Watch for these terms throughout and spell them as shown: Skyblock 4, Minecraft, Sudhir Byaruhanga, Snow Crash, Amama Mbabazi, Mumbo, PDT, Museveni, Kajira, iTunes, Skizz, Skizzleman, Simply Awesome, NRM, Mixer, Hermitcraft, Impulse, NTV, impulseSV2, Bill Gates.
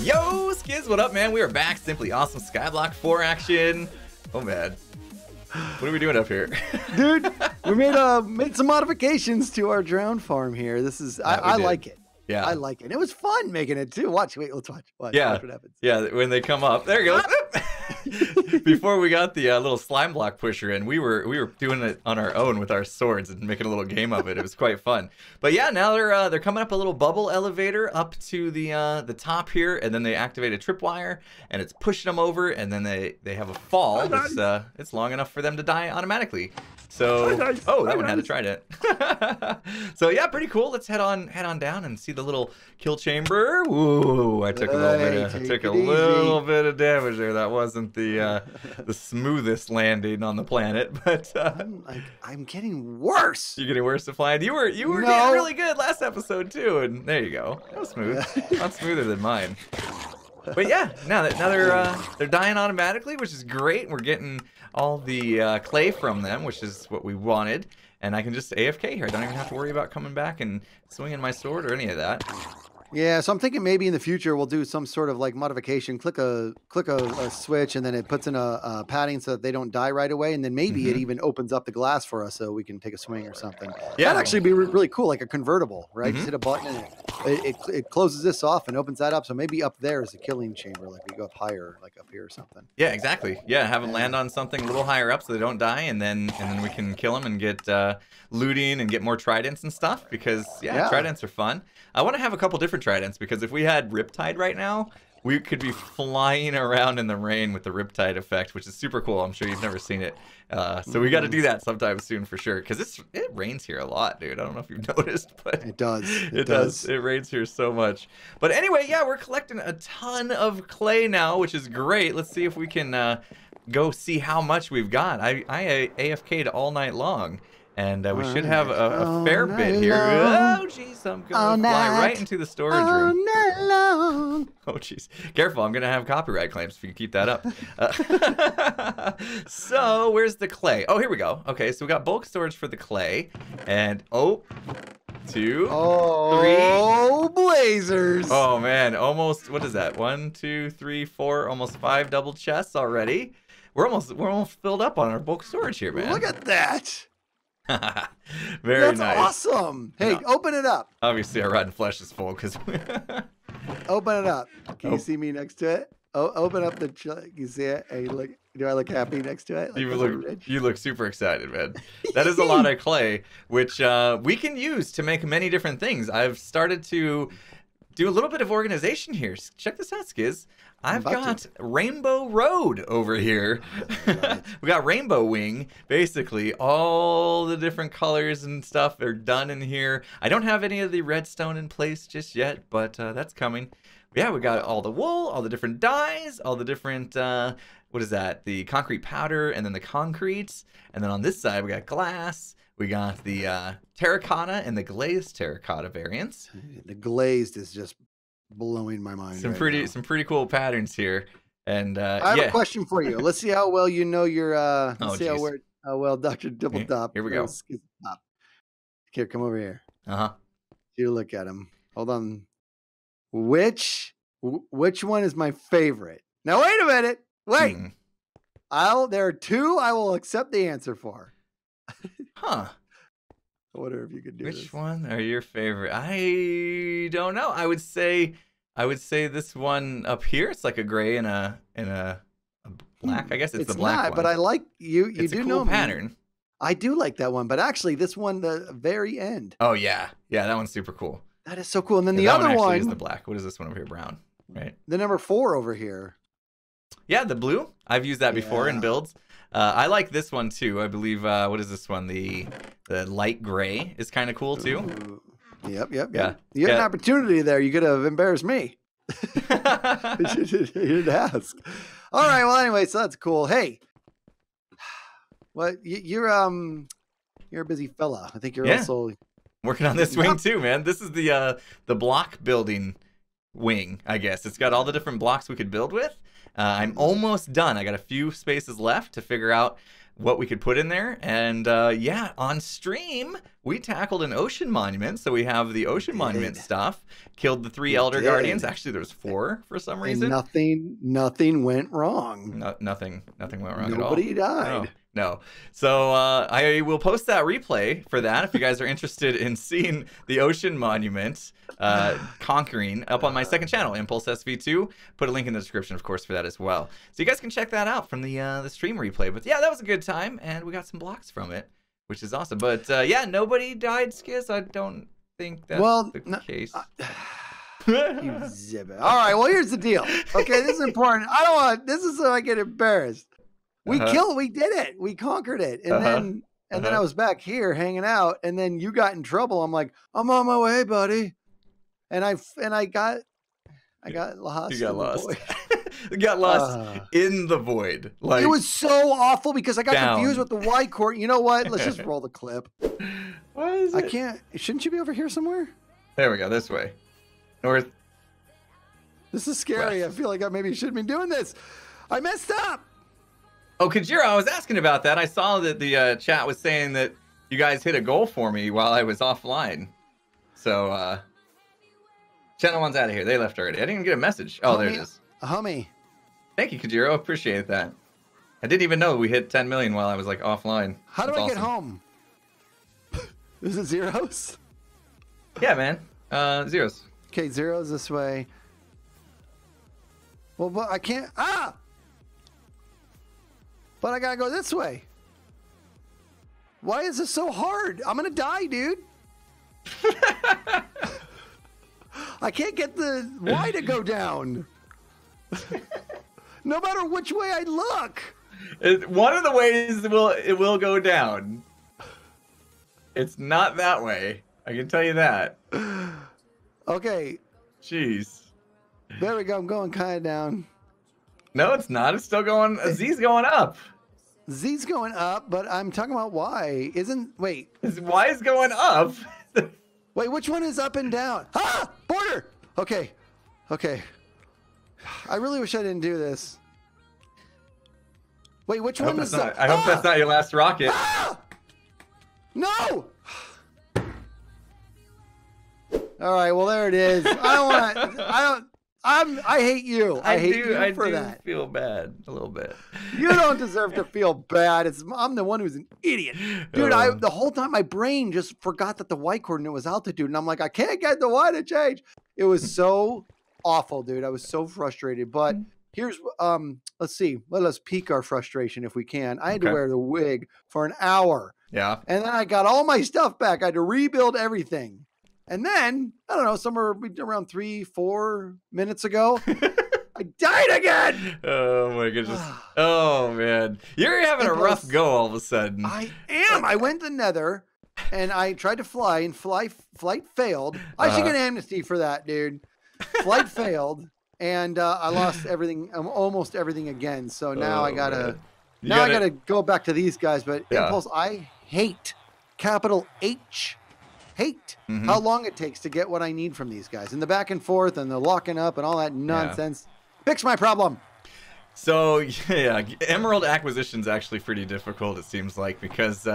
Yo, Skiz, what up, man? We are back. Simply awesome Skyblock 4 action. Oh man, what are we doing up here? Dude, we made some modifications to our drone farm here. This is, I like it. Yeah, I like it. It was fun making it too. Watch, wait, let's watch. Yeah, watch what happens. Yeah, when they come up, there it goes. Before we got the little slime block pusher in, we were doing it on our own with our swords and making a little game of it. It was quite fun. But yeah, now they're coming up a little bubble elevator up to the top here, and then they activate a tripwire, and it's pushing them over, and then they have a fall. Oh, nice. It's long enough for them to die automatically. So, oh, nice. Oh, that one had to try it. So yeah, pretty cool. Let's head on down and see the little kill chamber. Ooh, I took a little bit. I took a little bit of damage there. That wasn't the smoothest landing on the planet, but I'm getting worse. You're getting worse at flying. You were getting really good last episode too, and there you go. That was smooth. Not smoother than mine. But yeah, now they're dying automatically, which is great. We're getting all the clay from them, which is what we wanted. And I can just AFK here. I don't even have to worry about coming back and swinging my sword or any of that. Yeah, so I'm thinking maybe in the future we'll do some sort of like modification. Click a switch, and then it puts in a padding so that they don't die right away, and then maybe it even opens up the glass for us so we can take a swing or something. Yeah, that'd actually be really cool, like a convertible, right? Just hit a button and it closes this off and opens that up. So maybe up there is a killing chamber, like we go up higher, like up here or something. Yeah, exactly. Yeah, have them land on something a little higher up so they don't die, and then we can kill them and get looting and get more tridents and stuff, because yeah, tridents are fun. I want to have a couple different tridents, because if we had Riptide right now, we could be flying around in the rain with the Riptide effect, which is super cool. I'm sure you've never seen it. So we got to do that sometime soon for sure, because it rains here a lot, dude. I don't know if you've noticed, but it does. It does. It rains here so much. But anyway, yeah, we're collecting a ton of clay now, which is great. Let's see if we can go see how much we've got. I AFK'd all night long. And we should have a fair bit here. Oh, jeez, I'm going to fly right into the storage room. Oh, jeez. Careful, I'm going to have copyright claims if you keep that up. So, where's the clay? Oh, here we go. Okay, so we got bulk storage for the clay. And, oh, two, three. Oh, blazers. Oh, man, almost, what is that? 1, 2, 3, 4, almost 5 double chests already. We're almost filled up on our bulk storage here, man. Look at that. That's nice. Awesome. Hey, open it up. Obviously, our rotten flesh is full because. Open it up. Can you see me next to it? Oh, open up the. You see it? Hey, look. Do I look happy next to it? Like you look super excited, man. That is a lot of clay, which we can use to make many different things. I've started to do a little bit of organization here. Check this out, Skiz. I've got Rainbow Road over here. We got Rainbow Wing. Basically, all the different colors and stuff are done in here. I don't have any of the redstone in place just yet, but that's coming. Yeah, we got all the wool, all the different dyes, all the different, what is that? The concrete powder, and then the concretes. And then on this side, we got glass. We got the terracotta and the glazed terracotta variants. The glazed is just blowing my mind. Some pretty cool patterns here. And I have a question for you. Let's see how well you know your let's see how well Dr. Double Top. Here we go. Here, come over here. Uh-huh. You look at him. Hold on. Which one is my favorite? Now wait a minute. Wait. There are two I will accept the answer for. Huh. I wonder if you could do this. Which one are your favorite? I don't know. I would say this one up here. It's like a gray and a black. I guess it's the black one. But I like you. You do know pattern. I do like that one. But actually, this one, the very end. Oh yeah, yeah. That one's super cool. That is so cool. And then the other one is the black. What is this one over here? Brown, right? The number 4 over here. Yeah, the blue. I've used that before in builds. I like this one too. I believe what is this one? The light gray is kind of cool too. Ooh. Yep. Yeah. You had an opportunity there. You could have embarrassed me. You didn't ask. All right. Well, anyway, so that's cool. Hey, well, you're a busy fella. I think you're also working on this wing too, man. This is the block building wing. I guess it's got all the different blocks we could build with. I'm almost done. I got a few spaces left to figure out what we could put in there. And yeah, on stream, we tackled an ocean monument. So we have the ocean monument stuff, killed the three elder guardians. Actually, there was four for some reason. And nothing went wrong. No, nothing went wrong at all. Nobody died. No. So I will post that replay for that if you guys are interested in seeing the ocean monument conquering up on my second channel, impulseSV2. Put a link in the description, of course, for that as well. So you guys can check that out from the stream replay. But yeah, that was a good time, and we got some blocks from it, which is awesome. But yeah, nobody died, Skizz. I don't think that's the case. You zibber. All right, well, here's the deal. Okay, this is important. I don't want, this is so I get embarrassed. We killed, we did it. We conquered it. And then I was back here hanging out, and then you got in trouble. I'm like, I'm on my way, buddy. And I got lost. You got lost. Got lost in the void. Like, it was so awful because I got confused with the Y coordinate. You know what? Let's just roll the clip. Why is it? I can't. Shouldn't you be over here somewhere? There we go. This way. North. This is scary. West. I feel like I maybe shouldn't be doing this. I messed up. Oh, Kajira, I was asking about that. I saw that the chat was saying that you guys hit a goal for me while I was offline. So, channel one's out of here. They left already. I didn't even get a message. Oh, there it is. A homie. Thank you, Kajira. Appreciate that. I didn't even know we hit 10 million while I was, like, offline. How do I get home? Is it zeros? Yeah, man. Zeros. Okay, zeros this way. Well, but I can't... Ah! But I gotta go this way. Why is this so hard? I'm gonna die, dude. I can't get the Y to go down. No matter which way I look. One of the ways it will go down. It's not that way. I can tell you that. Okay. Jeez. There we go. I'm going kind of down. No, it's not. It's still going. Z's going up. Z's going up, but I'm talking about Y. Wait. Y is going up. Wait, which one is up and down? Ah! Border! Okay. Okay. I really wish I didn't do this. Wait, which one is up? I hope that's not your last rocket. Ah! No! All right, well, there it is. I hate you. I hate you for that. I feel bad a little bit. You don't deserve to feel bad. I'm the one who's an idiot. Dude, the whole time my brain just forgot that the Y coordinate was altitude. And I'm like, I can't get the Y to change. It was so awful, dude. I was so frustrated. But here's, let's see. Let us peak our frustration if we can. I had to wear the wig for an hour. Yeah. And then I got all my stuff back. I had to rebuild everything. And then, I don't know, somewhere around 3-4 minutes ago, I died again. Oh, my goodness. Oh, man. You're having a rough go all of a sudden. I am. I went to Nether, and I tried to fly, and flight failed. I should get amnesty for that, dude. Flight failed, and I lost everything, almost everything again. So now I gotta go back to these guys. But Impulse, I hate, capital H. Hate how long it takes to get what I need from these guys, and the back and forth and the locking up and all that nonsense. Fix my problem. So yeah, emerald acquisition's actually pretty difficult, it seems like, because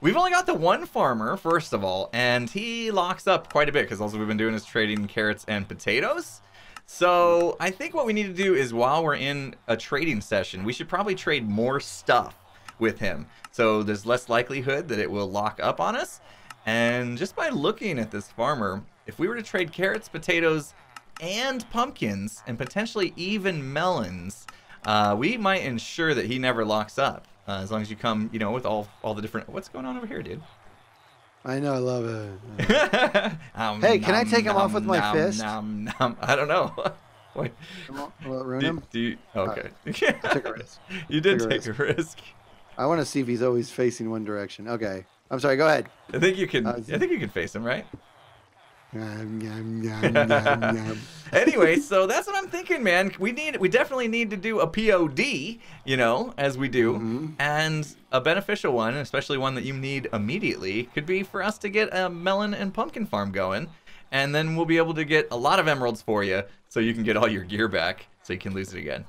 we've only got the one farmer, first of all, and he locks up quite a bit because all we've been doing is trading carrots and potatoes. So I think what we need to do is, while we're in a trading session, we should probably trade more stuff with him, so there's less likelihood that it will lock up on us. And just by looking at this farmer, if we were to trade carrots, potatoes, and pumpkins, and potentially even melons, we might ensure that he never locks up. As long as you come, you know, with all the different... What's going on over here, dude? I know, I love it. Hey, can I take him off with my fist? I don't know. Wait. Will it ruin him? Okay. I took a risk. You did take a risk. I want to see if he's always facing one direction. Okay. I'm sorry. Go ahead. I think you can face him, right? Anyway, so that's what I'm thinking, man. We definitely need to do a POD, you know, as we do, and a beneficial one, especially one that you need immediately, could be for us to get a melon and pumpkin farm going, and then we'll be able to get a lot of emeralds for you, so you can get all your gear back, so you can lose it again.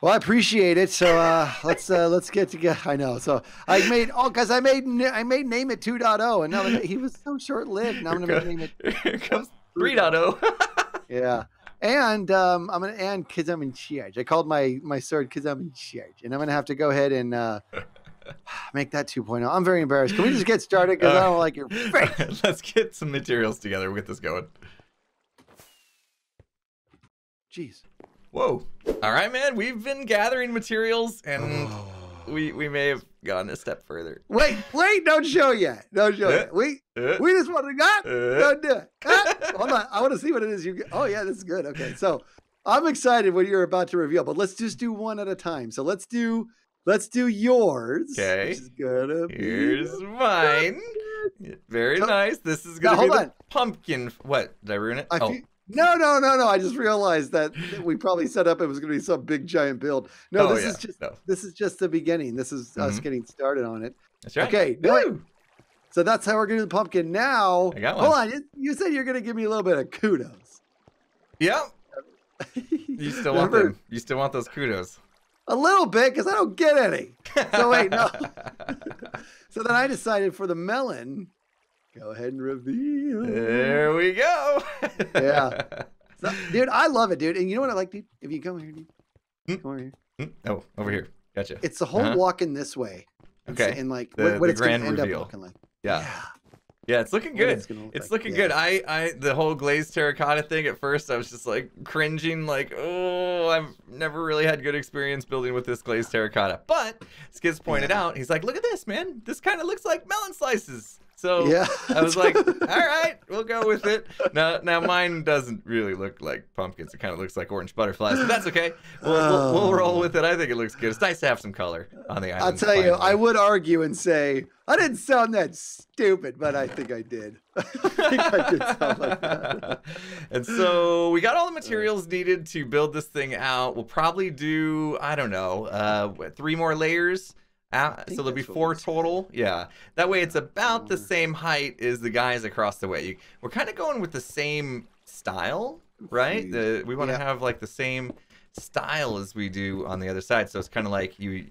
Well, I appreciate it. So let's get together. I know. So I made I made name it 2.0, and now he was so short lived. Now I'm gonna name it. Here comes 3.0. Yeah, and I'm gonna because I'm in charge. I called my third because I'm in charge, and I'm gonna have to go ahead and make that 2.0. I'm very embarrassed. Can we just get started? Because I don't like your face. Let's get some materials together. We'll get this going. Jeez. Whoa. All right, man. We've been gathering materials, and we may have gone a step further. Wait. Don't show yet. Don't show yet. We just want to don't do it. Hold on. I want to see what it is. Oh, yeah. This is good. Okay. So I'm excited what you're about to reveal, but let's just do one at a time. So let's do yours. Okay. Which is gonna be Here's mine. Very nice. This is going to be the pumpkin. What? Did I ruin it? No. I just realized that we probably set up it was going to be some big giant build. No, this is just the beginning. This is us getting started on it. That's right. Okay. No, so that's how we're going to do the pumpkin now. I got one. Hold on. You said you're going to give me a little bit of kudos. Yep. You still want them. You still want those kudos. A little bit because I don't get any. So wait, no. So then I decided for the melon. Go ahead and reveal. There we go. Yeah. So, dude, I love it, dude. And you know what I like, dude? If you come here, dude. Come over here. Oh, over here. Gotcha. It's the whole walking this way. Okay. And like what it's going to end up looking like. Yeah. Yeah, it's looking good. It's looking good. The whole glazed terracotta thing at first, I was just like cringing, like, oh, I've never really had good experience building with this glazed terracotta. But Skiz pointed out, he's like, look at this, man. This kind of looks like melon slices. So I was like, all right, we'll go with it. Now mine doesn't really look like pumpkins. It kind of looks like orange butterflies, but that's okay. We'll roll with it. I think it looks good. It's nice to have some color on the island. I'll tell you, I would argue and say, I didn't sound that stupid, but I think I did. I think I did sound like that. And so we got all the materials needed to build this thing out. We'll probably do, I don't know, 3 more layers. So there'll be 4 total. Yeah. That way it's about the same height as the guys across the way. We're kind of going with the same style, right? We want to have like the same style as we do on the other side. So it's kind of like you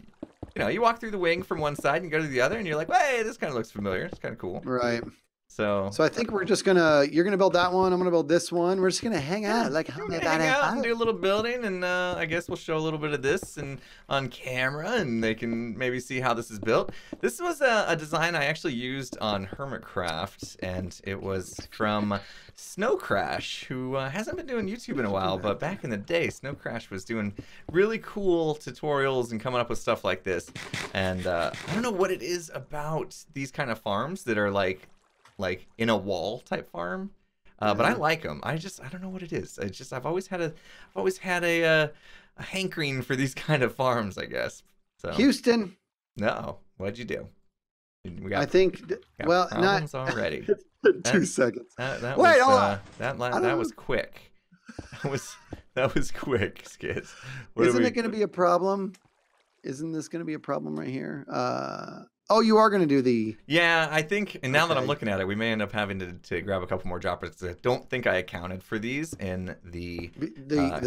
walk through the wing from one side and you go to the other and you're like, hey, this kind of looks familiar. It's kind of cool. Right. So I think we're just gonna you're gonna build that one. I'm gonna build this one. We're just gonna hang out, and do a little building, and I guess we'll show a little bit of this and on camera, and they can maybe see how this is built. This was a design I actually used on Hermitcraft, and it was from Snow Crash, who hasn't been doing YouTube in a while, but back in the day, Snow Crash was doing really cool tutorials and coming up with stuff like this. And I don't know what it is about these kind of farms that are like in a wall type farm, but I like them. I don't know what it is. I've always had a hankering for these kind of farms, I guess. So Houston. No, what'd you do? Well, not already. 2 seconds. Wait, hold on. That was quick. That was quick, Skiz. Isn't it going to be a problem? Isn't this going to be a problem right here? Oh, you are going to do the... Yeah, I think, and now that I'm looking at it, we may end up having to grab a couple more droppers. I don't think I accounted for these in the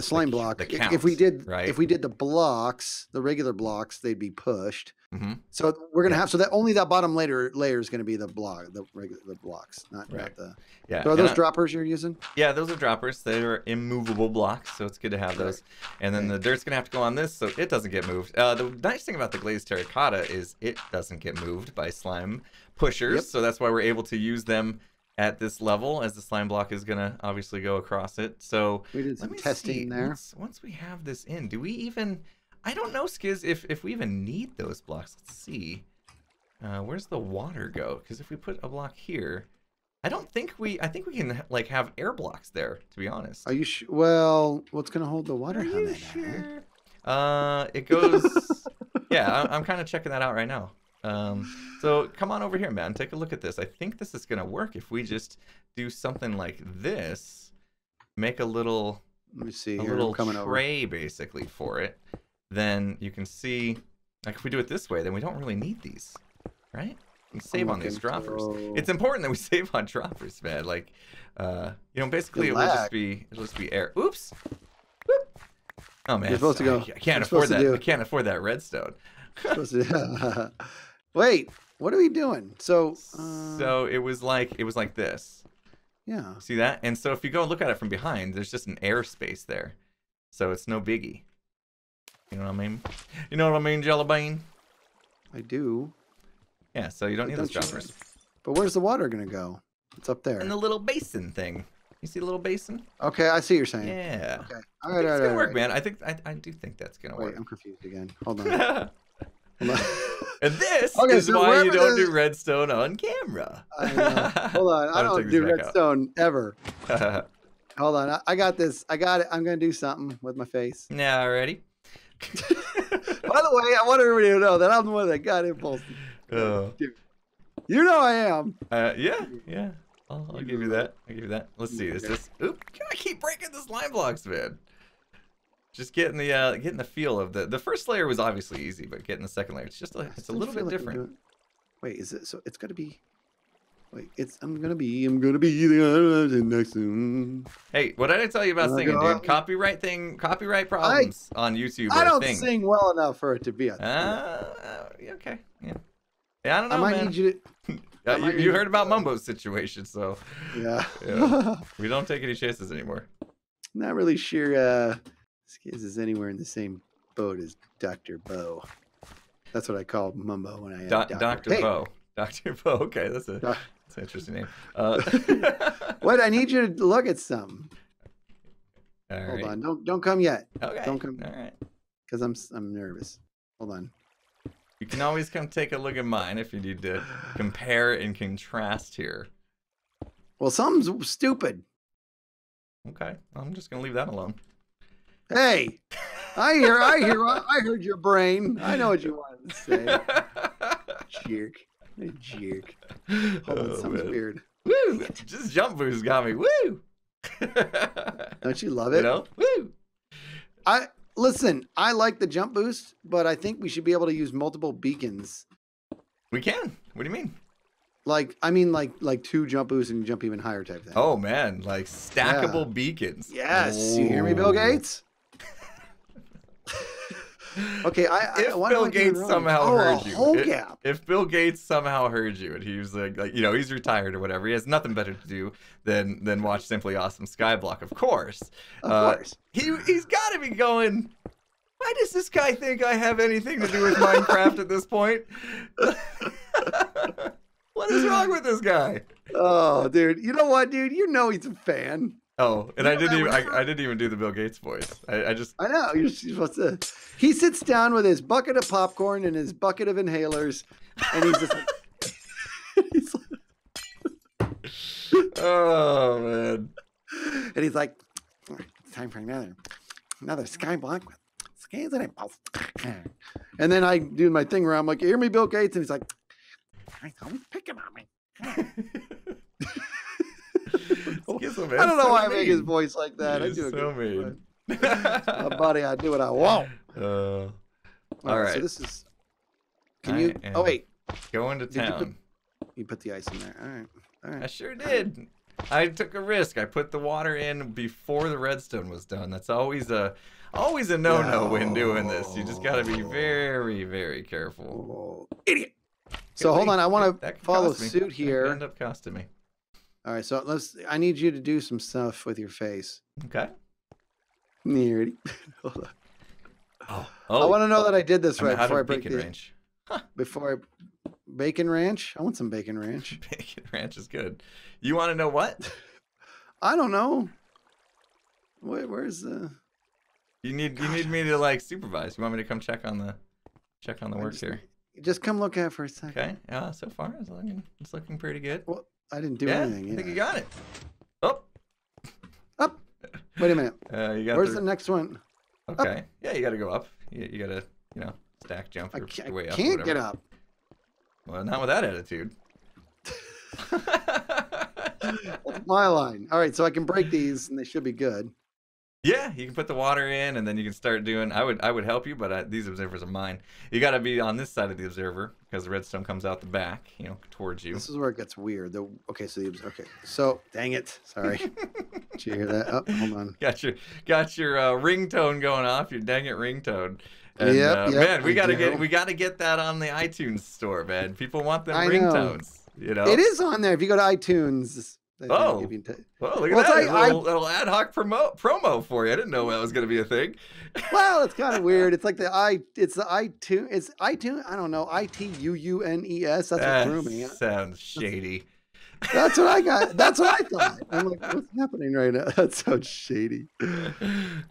slime block. The count, if we did the blocks, the regular blocks, they'd be pushed. Mm-hmm. So we're going to have, so that only that bottom layer is going to be the blocks, not the... Yeah. So are those droppers you're using? Yeah, those are droppers. They are immovable blocks, so it's good to have those. And then the dirt's going to have to go on this, so it doesn't get moved. The nice thing about the glazed terracotta is it doesn't get moved by slime pushers, so that's why we're able to use them at this level, as the slime block is going to obviously go across it. So we did some testing there. Once we have this in, do we even... I don't know, Skiz, if we even need those blocks. Let's see. Where's the water go? Because if we put a block here, I think we can like have air blocks there, to be honest. Are you sure? Well, what's going to hold the water? Are you sure? It goes... Yeah, I'm kind of checking that out right now. So come on over here, man. Take a look at this. I think this is going to work if we just do something like this. Make a little... Let me see. A little tray, basically, for it. Then you can see, like if we do it this way, then we don't really need these, right? We save on these droppers. It's important that we save on droppers, man. Like, basically it will just be air. Oops. Oh man, you're supposed to go. I can't afford that. I can't afford that redstone. Wait, what are we doing? So it was like this. Yeah. See that? And so if you go look at it from behind, there's just an air space there, so it's no biggie. You know what I mean? You know what I mean, Jelly Bean? I do. Yeah. So you don't need those droppers. But where's the water gonna go? It's up there. In the little basin thing. You see the little basin? Okay, I see what you're saying. Yeah. Okay. All right, it's gonna work, man. I do think that's gonna work. I'm confused again. Hold on. And this is why you don't do redstone on camera. I know. Hold on, I don't do redstone ever. Hold on, I got this. I got it. I'm gonna do something with my face. Now, already. By the way, I want everybody to know that I'm the one that got impulse. Oh. You know I am. Yeah. I'll give you that. I'll give you that. Let's see. Is this? Oop! I keep breaking the slime blocks, man. Just getting the feel of the first layer was obviously easy, but getting the second layer, it's a little bit different. Wait, is it? So it's gonna be. Wait, it's. I'm gonna be the next one. Hey, what did I tell you about singing, dude? Copyright problems on YouTube. I don't sing well enough for it to be a thing. Okay. Yeah. Yeah, I don't know, man. I might need you to. You heard about Mumbo's situation, so yeah. We don't take any chances anymore. Not really sure Skiz is anywhere in the same boat as Dr. Bo. That's what I call Mumbo when I am Dr. Hey. Bo. Dr. Bo, okay, that's an interesting name. What? I need you to look at something. All right. Hold on, don't come yet. Okay. Don't come. All right. Because I'm nervous. Hold on. You can always come take a look at mine if you need to compare and contrast here. Well, something's stupid. Okay, I'm just gonna leave that alone. Hey, I heard your brain. I know what you wanted to say. Jerk. Hold on, something's weird. Woo! Just jump boost got me. Woo! Don't you love it? You know? Woo! Listen, I like the jump boost, but I think we should be able to use multiple beacons. We can. What do you mean? Like, I mean, like two jump boosts and jump even higher type thing. Oh man, like stackable beacons. Yes, you hear me, Bill Gates? Okay, if Bill Gates somehow heard you, if Bill Gates somehow heard you, and he was like, you know, he's retired or whatever, he has nothing better to do than watch Simply Awesome Skyblock, of course. Of course. He's got to be going, why does this guy think I have anything to do with Minecraft at this point? What is wrong with this guy? Oh, dude, you know what, dude? You know he's a fan. Oh, and I didn't even do the Bill Gates voice. I know you're supposed to. He sits down with his bucket of popcorn and his bucket of inhalers, and he's just like, he's like, oh man, and he's like, it's time for another Skyblock. And then I do my thing where I'm like, hear me, Bill Gates, and he's like, I always pick him on me. Skizzleman. I don't know why I make his voice like that. I do so mean. Buddy, I do what I want. All right. So this is. Can you? Oh wait. Going to town. You put the ice in there. All right. I sure did. I took a risk. I put the water in before the redstone was done. That's always a no-no when doing this. You just got to be very, very careful. Oh, idiot. So hold on. I want to follow suit here. That could end up costing me. All right, so I need you to do some stuff with your face. Okay. Nearly. Hold on. Oh. I want to know that I did this right before I break the... Bacon ranch. Huh. Bacon ranch? I want some bacon ranch. Bacon ranch is good. You want to know what? I don't know. Wait, where's the... You need me to, like, supervise. You want me to come check on the work here? Just come look at it for a second. Okay. Yeah, so far it's looking pretty good. Well, I didn't do anything. Yeah, I think you got it. Up. Wait a minute. Where's the next one? Okay. Up. Yeah, you got to go up. You got to, you know, stack jump your way up. I can't get up. Well, not with that attitude. That's my line. All right, so I can break these, and they should be good. Yeah, you can put the water in, and then you can start doing. I would help you, but these observers are mine. You got to be on this side of the observer because the redstone comes out the back, you know, towards you. This is where it gets weird. Okay, so dang it, sorry. Did you hear that? Oh, hold on. Got your ringtone going off. Your dang it ringtone. And, yep, man, we gotta get that on the iTunes store, man. People want them ringtones. You know, it is on there. If you go to iTunes. Oh, well, look at that! Like, a little ad hoc promo for you. I didn't know that was going to be a thing. Well, it's kind of weird. It's like it's iTunes. I don't know. ITUUNES. That's what drew me. Sounds shady. That's what I got. That's what I thought. I'm like, what's happening right now? That sounds shady.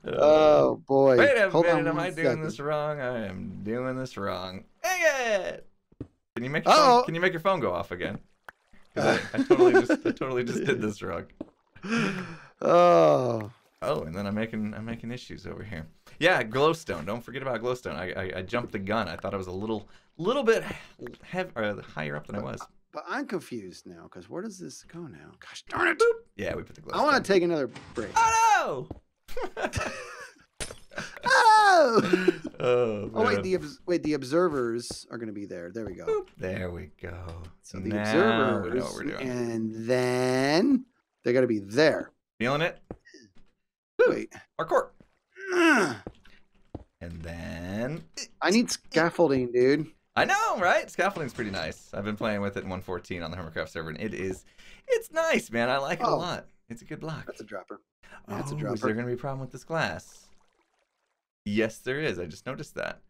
Oh boy! Wait a minute. Am I doing this wrong? I am doing this wrong. Dang it! Can you make your phone, can you make your phone go off again? I totally just did this wrong. Oh, and then I'm making issues over here. Yeah, glowstone. Don't forget about glowstone. I jumped the gun. I thought I was a little bit higher up than I was. But I'm confused now because where does this go now? Gosh darn it! Boop. Yeah, we put the glowstone. I want to take another break. Oh no! Oh! Oh wait, the observers are going to be there. There we go. Boop. There we go. So the observers, we know what we're doing. And then they're going to be there. Feeling it? Wait. Hardcore. And then I need scaffolding, dude. I know, right? Scaffolding's pretty nice. I've been playing with it in 1.14 on the Hermitcraft server, and it's nice, man. I like it a lot. It's a good block. That's a dropper. That's a dropper. Is there going to be a problem with this glass? Yes, there is. I just noticed that.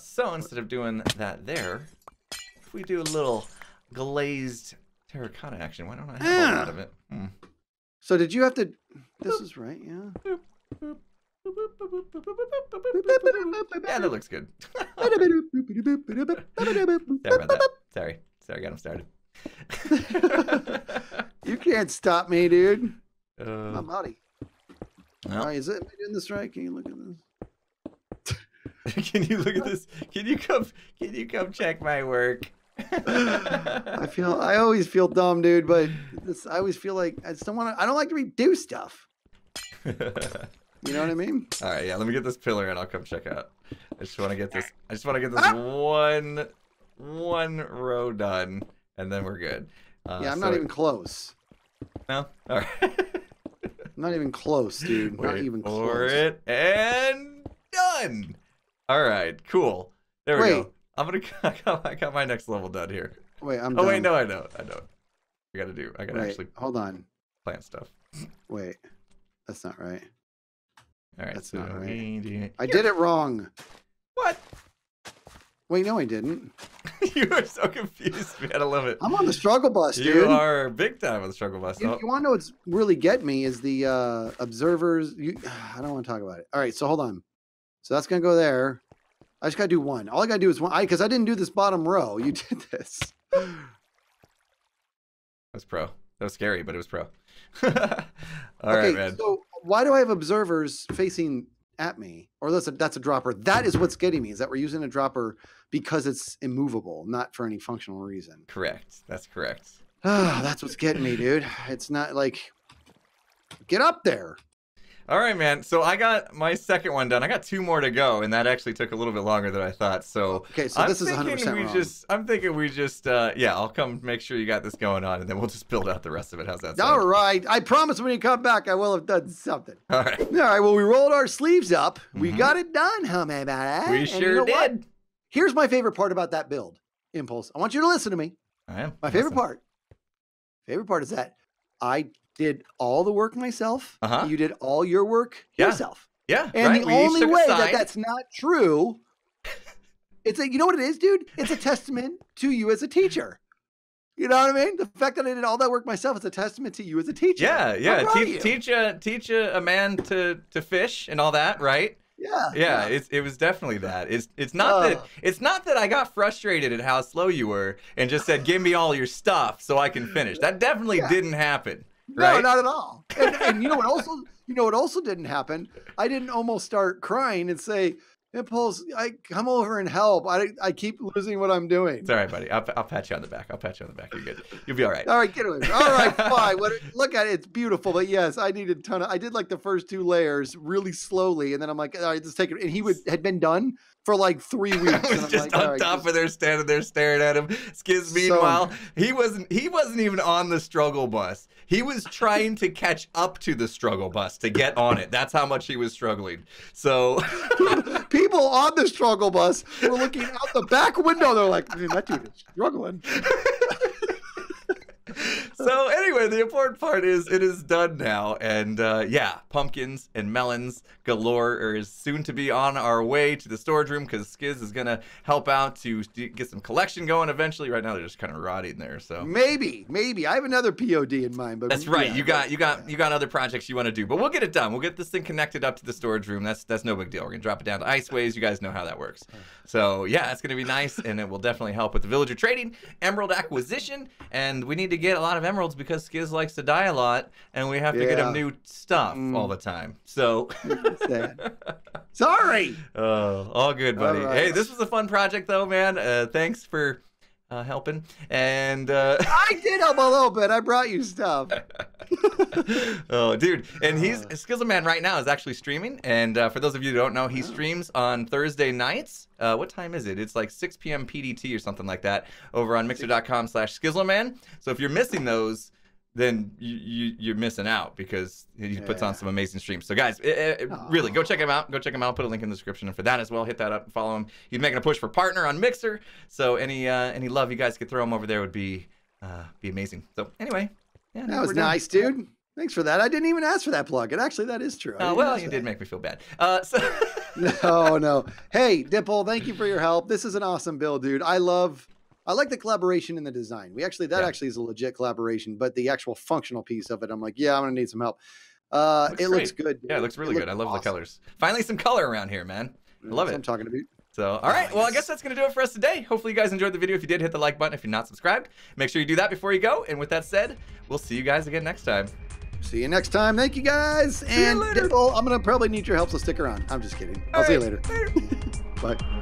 So instead of doing that there, if we do a little glazed terracotta action, why don't I have all out of it? Hmm. So did you have to... This is right, yeah. Yeah, that looks good. Sorry about that. Sorry. Sorry, got him started. You can't stop me, dude. I'm outie. No. Right, is it doing this right? Can you look at this? Can you look at this? Can you come check my work? I always feel dumb, dude, but this, I always feel like I don't like to redo stuff. You know what I mean? All right, yeah, let me get this pillar and I'll come check out. I just want to get this one row done and then we're good. Yeah, I'm not even close. No? All right. I'm not even close, dude. Wait, not even close. For it and done. All right, cool. There we go. I got my next level done here. Wait, I'm. Oh done. Wait, no, I know. I gotta actually. Hold on. Plant stuff. Wait, that's not right. All right, that's so not right. I did it wrong. What? Wait, no, I didn't. You are so confused, man. I love it. I'm on the struggle bus, dude. You are big time on the struggle bus. If you want to know what's really get me is the observers. I don't want to talk about it. All right, so hold on. So that's going to go there. I just got to do one. All I got to do is one. Because I didn't do this bottom row. You did this. That was pro. That was scary, but it was pro. All right, man. So why do I have observers facing at me? Or that's a dropper. That is what's getting me, is that we're using a dropper because it's immovable, not for any functional reason. Correct. That's correct. That's what's getting me, dude. It's not like, get up there. All right, man. So I got my second one done. I got two more to go, and that actually took a little bit longer than I thought. So okay, so this is 100% wrong. I'm thinking we just, yeah, I'll come make sure you got this going on, and then we'll just build out the rest of it. How's that sound? All right. I promise when you come back, I will have done something. All right. All right. Well, we rolled our sleeves up. Mm-hmm. We got it done. How many about that? We sure did. What? Here's my favorite part about that build, Impulse. I want you to listen to me. I am. My favorite part. Favorite part is that I did all the work myself. Uh-huh. You did all your work yourself. Yeah. And right. The only way that that's not true, it's a, you know what it is, dude? It's a testament to you as a teacher. You know what I mean? The fact that I did all that work myself is a testament to you as a teacher. Yeah, yeah. Teach a man to fish and all that, right? Yeah, yeah. It was definitely that. It's not that I got frustrated at how slow you were and just said, "Give me all your stuff so I can finish." That definitely didn't happen. Right? No, not at all. And you know what also didn't happen? I didn't almost start crying and say, Impulse, I come over and help. I keep losing what I'm doing. It's all right, buddy. I'll pat you on the back. I'll pat you on the back. You're good. You'll be all right. All right, get away. All right, fine. Look at it. It's beautiful. But yes, I needed a ton of. I did like the first two layers really slowly, and then I'm like, all right, just take it. And he had been done for like 3 weeks. I was just on top of there, standing there staring at him. Skiz, meanwhile, he wasn't even on the struggle bus. He was trying to catch up to the struggle bus to get on it. That's how much he was struggling. So people on the struggle bus were looking out the back window. They're like, man, that dude is struggling. So anyway, the important part is it is done now, and yeah, pumpkins and melons galore are soon to be on our way to the storage room because Skiz is gonna help out to get some collection going eventually. Right now they're just kind of rotting there, so maybe I have another POD in mind, but that's right. Yeah, you got other projects you want to do, but we'll get it done. We'll get this thing connected up to the storage room. That's no big deal. We're gonna drop it down to Iceways. You guys know how that works. So yeah, it's gonna be nice, and it will definitely help with the villager trading, emerald acquisition, and we need to get a lot of emeralds because Skiz likes to die a lot, and we have to get him new stuff all the time. So sorry. All good, buddy. All right. Hey, this was a fun project though, man. Thanks for helping. And I did help a little bit. I brought you stuff. Oh, dude. And Skizzleman right now is actually streaming. And for those of you who don't know, he streams on Thursday nights. What time is it? It's like 6 p.m. PDT or something like that over on mixer.com/Skizzleman. So if you're missing those, then you're missing out because he puts on some amazing streams. So guys, really, go check him out. Go check him out. I'll put a link in the description for that as well. Hit that up and follow him. He's making a push for partner on Mixer. So any love you guys could throw him over there would be amazing. So anyway, yeah, that was nice, dude. Thanks for that. I didn't even ask for that plug. And actually, that is true. Oh, well, you did make me feel bad. No. Hey, Dimple, thank you for your help. This is an awesome build, dude. I like the collaboration in the design. That actually is a legit collaboration, but the actual functional piece of it, I'm like, yeah, I'm gonna need some help. It looks good. Dude. Yeah, it looks really good. I love the colors. Finally, some color around here, man. I love it. I'm talking about. So, all right. Well, I guess that's gonna do it for us today. Hopefully, you guys enjoyed the video. If you did, hit the like button. If you're not subscribed, make sure you do that before you go. And with that said, we'll see you guys again next time. See you next time. Thank you guys. See you later. Dimple, I'm gonna probably need your help, so stick around. I'm just kidding. I'll see you later. Bye.